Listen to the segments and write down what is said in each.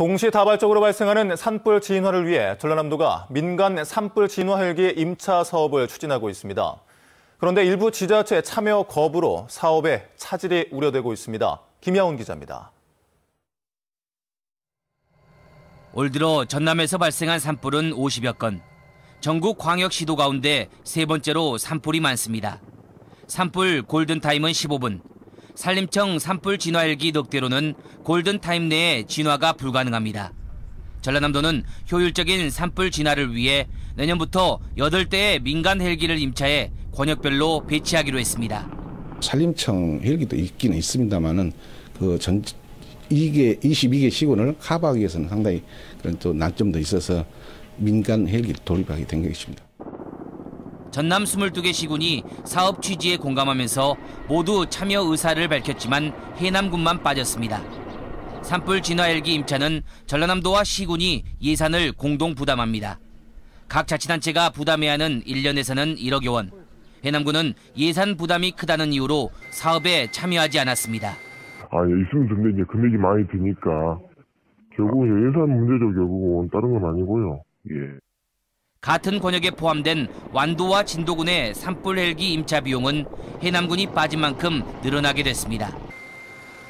동시다발적으로 발생하는 산불 진화를 위해 전라남도가 민간 산불 진화 헬기 임차 사업을 추진하고 있습니다. 그런데 일부 지자체 참여 거부로 사업에 차질이 우려되고 있습니다. 김양훈 기자입니다. 올 들어 전남에서 발생한 산불은 50여 건. 전국 광역시도 가운데 세 번째로 산불이 많습니다. 산불 골든타임은 15분. 산림청 산불 진화 헬기 넉대로는 골든타임 내에 진화가 불가능합니다. 전라남도는 효율적인 산불 진화를 위해 내년부터 8대의 민간 헬기를 임차해 권역별로 배치하기로 했습니다. 산림청 헬기도 있기는 있습니다만은 전 22개 시군을 커버하기 위해서는 상당히 그런 또 난점도 있어서 민간 헬기를 돌입하게 된 것입니다. 전남 22개 시군이 사업 취지에 공감하면서 모두 참여 의사를 밝혔지만 해남군만 빠졌습니다. 산불 진화 헬기 임차는 전라남도와 시군이 예산을 공동 부담합니다. 각 자치단체가 부담해야 하는 1년에서는 1억여 원. 해남군은 예산 부담이 크다는 이유로 사업에 참여하지 않았습니다. 있으면 근데 이제 금액이 많이 드니까 결국 예산 문제죠. 결국은 다른 건 아니고요. 예. 같은 권역에 포함된 완도와 진도군의 산불 헬기 임차 비용은 해남군이 빠진 만큼 늘어나게 됐습니다.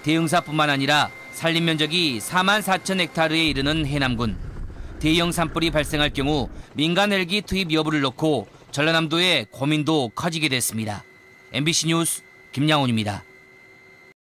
대흥사뿐만 아니라 산림 면적이 44,000헥타르에 이르는 해남군. 대형 산불이 발생할 경우 민간 헬기 투입 여부를 놓고 전라남도의 고민도 커지게 됐습니다. MBC 뉴스 김양훈입니다.